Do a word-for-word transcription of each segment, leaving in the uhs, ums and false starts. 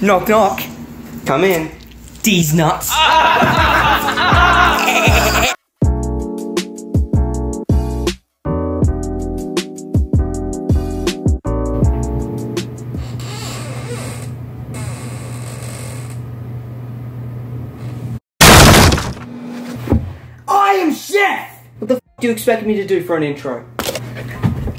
Knock, knock. Come in. These nuts. What do you expect me to do for an intro?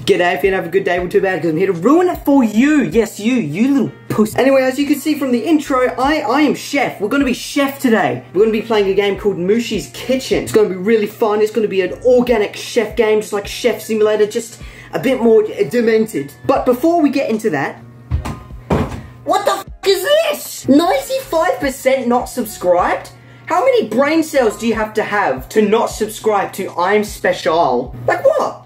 G'day, if you don't have a good day, well too bad, because I'm here to ruin it for you. Yes, you, you little puss. Anyway, as you can see from the intro, I, I am Chef. We're going to be Chef today. We're going to be playing a game called Mushi's Kitchen. It's going to be really fun. It's going to be an organic chef game, just like Chef Simulator, just a bit more demented. But before we get into that, what the f*** is this? ninety-five percent not subscribed? How many brain cells do you have to have to not subscribe to I'm Special? Like what?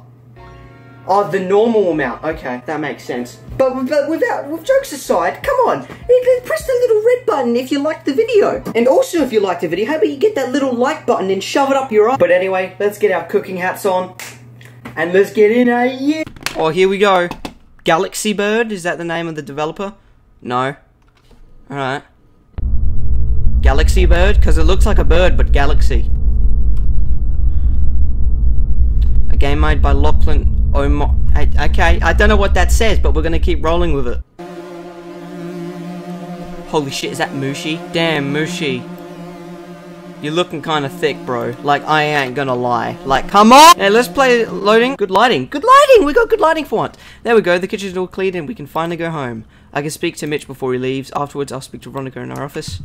Oh, the normal amount. Okay, that makes sense. But, but without, with jokes aside, come on. Press the little red button if you like the video. And also if you like the video, how about you get that little like button and shove it up your eye? But anyway, let's get our cooking hats on. And let's get in a yeah. Oh, here we go. Galaxy Bird, is that the name of the developer? No. Alright. Galaxy Bird? Because it looks like a bird, but galaxy. A game made by Lachlan. Oh my. Okay, I don't know what that says, but we're going to keep rolling with it. Holy shit, is that Mushi? Damn, Mushi. You're looking kind of thick, bro. Like, I ain't gonna lie. Like, come on! Hey, let's play loading. Good lighting. Good lighting! We got good lighting for once. There we go. The kitchen's all cleared and we can finally go home. I can speak to Mitch before he leaves. Afterwards, I'll speak to Veronica in our office.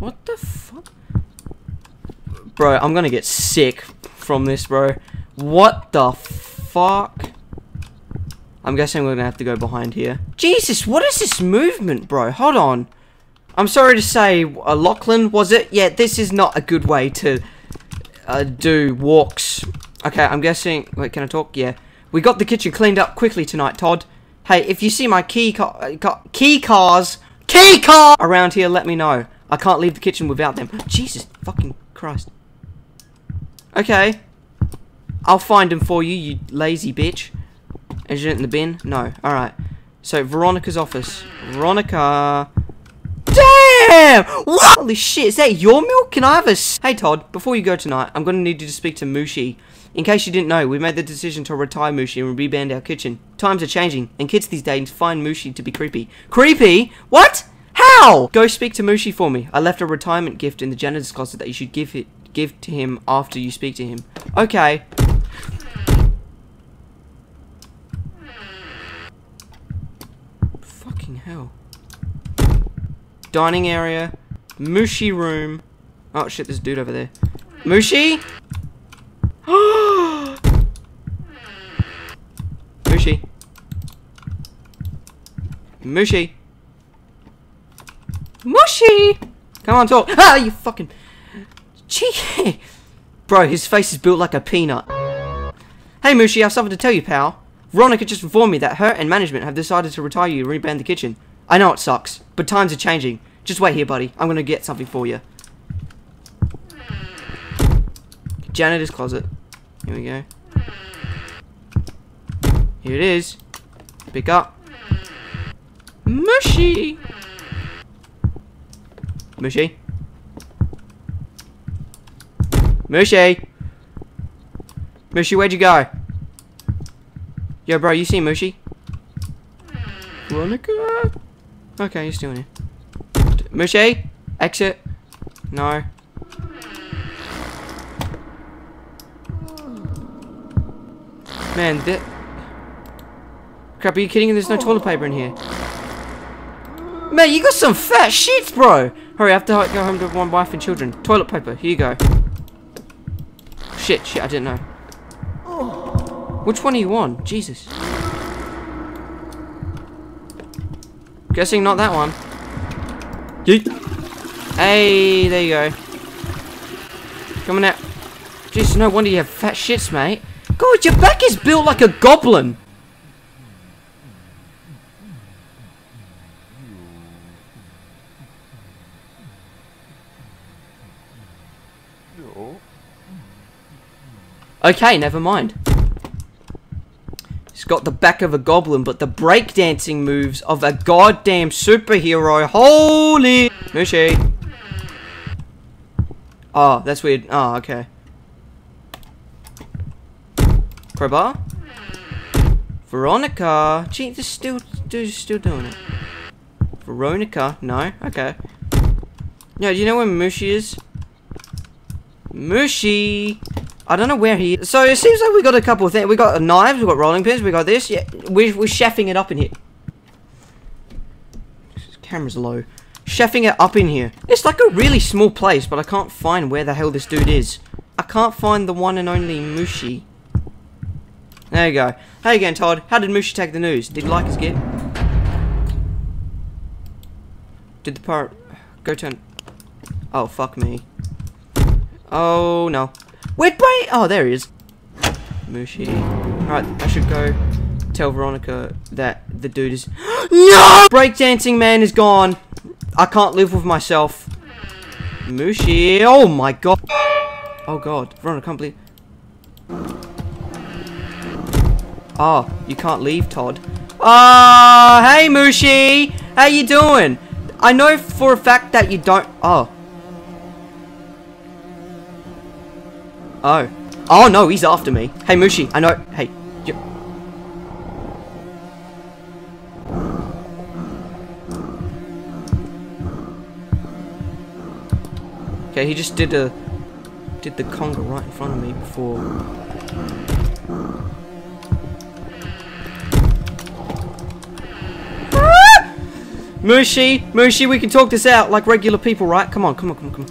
What the fuck? Bro, I'm gonna get sick from this, bro. What the fuck? I'm guessing we're gonna have to go behind here. Jesus, what is this movement, bro? Hold on. I'm sorry to say, uh, Lachlan, was it? Yeah, this is not a good way to uh, do walks. Okay, I'm guessing... Wait, can I talk? Yeah. We got the kitchen cleaned up quickly tonight, Todd. Hey, if you see my key car... car key cars... Key car! Around here, let me know. I can't leave the kitchen without them. Jesus fucking Christ. Okay. I'll find them for you, you lazy bitch. Is it in the bin? No. Alright. So, Veronica's office. Veronica. Damn! What? Holy shit, is that your milk? Can I have a... Hey, Todd. Before you go tonight, I'm going to need you to speak to Mushi. In case you didn't know, we made the decision to retire Mushi and reband our kitchen. Times are changing, and kids these days find Mushi to be creepy. Creepy? What? How? Go speak to Mushi for me. I left a retirement gift in the janitor's closet that you should give it give to him after you speak to him. Okay. Fucking hell. Dining area. Mushi room. Oh shit, there's a dude over there. Mushi? Mushi. Mushi. Mushi! Come on, talk. Ah, you fucking... Gee. Bro, his face is built like a peanut. Hey, Mushi, I've something to tell you, pal. Veronica just informed me that her and management have decided to retire you and rebrand the kitchen. I know it sucks, but times are changing. Just wait here, buddy. I'm gonna get something for you. Janitor's closet. Here we go. Here it is. Pick up. Mushi! Mushi. Mushi. Mushi, where'd you go? Yo, bro, you see Mushi? Veronica? Okay, he's doing it. Mushi? Exit? No. Man, that... Crap, are you kidding? There's no toilet paper in here. Man, you got some fat shits, bro! Hurry, I have to go home to my wife and children. Toilet paper, here you go. Shit, shit, I didn't know. Which one are you on? Jesus. Guessing not that one. Yeet. Hey, there you go. Coming out. Jesus, no wonder you have fat shits, mate. God, your back is built like a goblin. Okay, never mind. He's got the back of a goblin, but the breakdancing moves of a goddamn superhero. Holy Mushi. Oh, that's weird. Oh, okay. Crowbar. Veronica. Gee, they're still, they're still doing it. Veronica. No. Okay. No, do you know where Mushi is? Mushi. I don't know where he is. So it seems like we got a couple of things. We got knives, we got rolling pins, we got this. Yeah, we're, we're chefing it up in here. This camera's low. Chefing it up in here. It's like a really small place, but I can't find where the hell this dude is. I can't find the one and only Mushi. There you go. Hey again, Todd. How did Mushi take the news? Did you like his gift? Did the pirate... Go turn... Oh, fuck me. Oh, no. Wait, wait! Oh, there he is. Mushi. Alright, I should go tell Veronica that the dude is... No! Breakdancing man is gone. I can't live with myself. Mushi. Oh, my God. Oh, God. Veronica, I can't believe... Oh, you can't leave, Todd. Oh, hey, Mushi. How you doing? I know for a fact that you don't... Oh. Oh. Oh, no, he's after me. Hey, Mushi, I know... Hey. You... Okay, he just did a... Did the conga right in front of me before... Mushi, Mushi, we can talk this out like regular people, right? Come on, come on, come on, come on.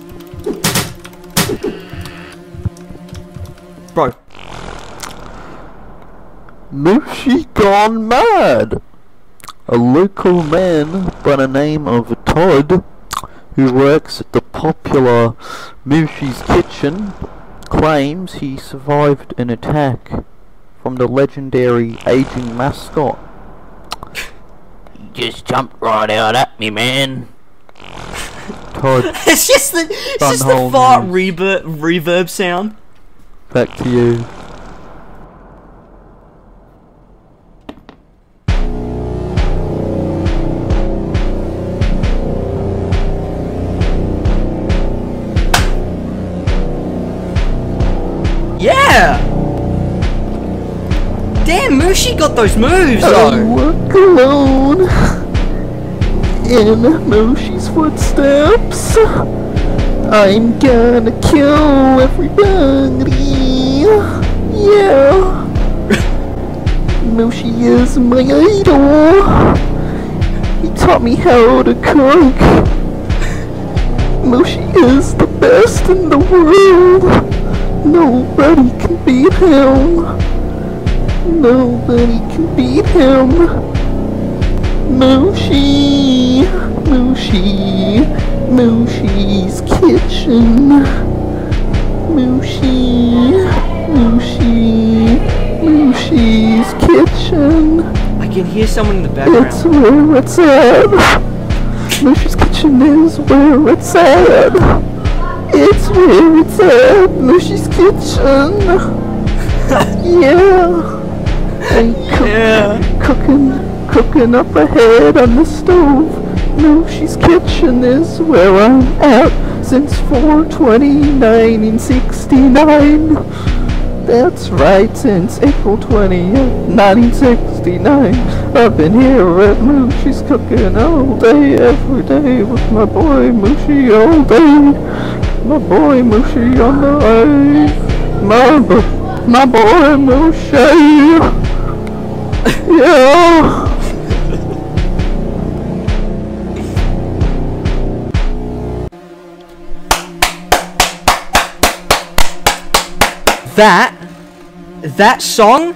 Bro. Mushi gone mad. A local man by the name of Todd, who works at the popular Mushi's Kitchen, claims he survived an attack from the legendary aging mascot. Just jumped right out at me, man. Todd. It's just the, it's just the fart reverb, reverb sound. Back to you. Yeah! Damn, Mushi got those moves though! I walk alone in Mushi's footsteps. I'm gonna kill everybody. Yeah. Mushi is my idol. He taught me how to cook. Mushi is the best in the world. Nobody can beat him. Nobody can beat him. Mushi, Mushi, Mushi's Kitchen. Mushi, Mushi, Mushi's Kitchen. I can hear someone in the background. It's where it's at. Mushi's Kitchen is where it's at. It's where it's at. Mushi's Kitchen. Yeah. And cook, yeah. cooking, cooking up ahead on the stove. Mushi's Kitchen is where I'm at since four twenty-nine and sixty-nine. That's right, since April twentieth, nineteen sixty-nine. I've been here at Mushi's cooking all day, every day with my boy Mushi all day. My boy Mushi on the way. My, bo my boy Mushi. Yeah. That that song,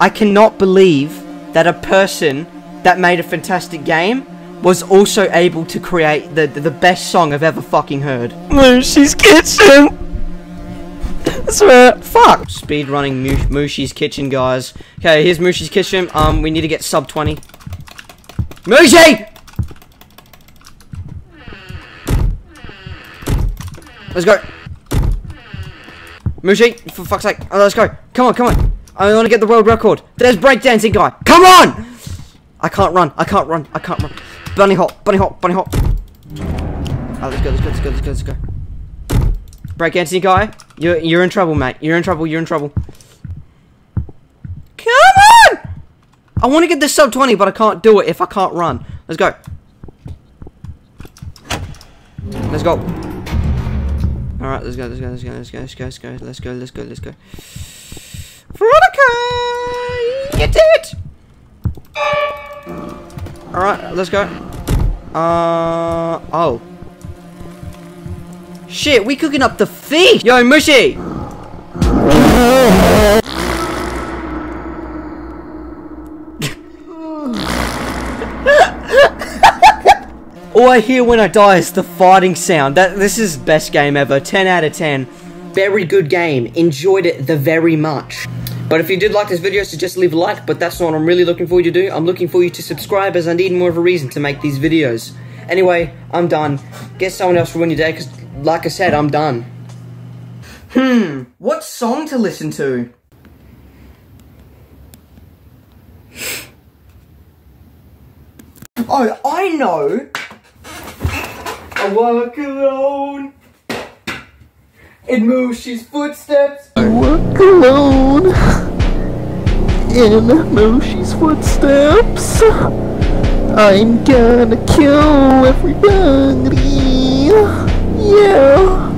I cannot believe that a person that made a fantastic game was also able to create the the, the best song I've ever fucking heard. Mushi's Kitchen. That's right. Fuck. Speed running Mush Mushi's Kitchen, guys. Okay, here's Mushi's Kitchen. Um, we need to get sub twenty. Mushi! Let's go. Mushi, for fuck's sake. Oh, let's go. Come on, come on. I want to get the world record. There's breakdancing guy. Come on! I can't run. I can't run. I can't run. Bunny hop. Bunny hop. Bunny hop. Oh, let's go. Let's go. Let's go. Let's go. Let's go. Breakdancing guy, you're you're in trouble, mate. You're in trouble. You're in trouble. Come on! I want to get this sub twenty, but I can't do it if I can't run. Let's go. Let's go. All right, let's go. Let's go. Let's go. Let's go. Let's go. Let's go. Let's go. Let's go. Let's go. Veronica, you did it! All right, let's go. Uh oh. Shit, we cooking up the feast! Yo, Mushi! All I hear when I die is the fighting sound. That this is best game ever. ten out of ten. Very good game. Enjoyed it the very much. But if you did like this video, so just leave a like. But that's not what I'm really looking for you to do. I'm looking for you to subscribe, as I need more of a reason to make these videos. Anyway, I'm done. Get someone else to win your day, because like I said, I'm done. Hmm, what song to listen to? Oh, I know! I walk alone in Mushi's footsteps. I walk alone in Mushi's footsteps. I'm gonna kill everybody. Yeah.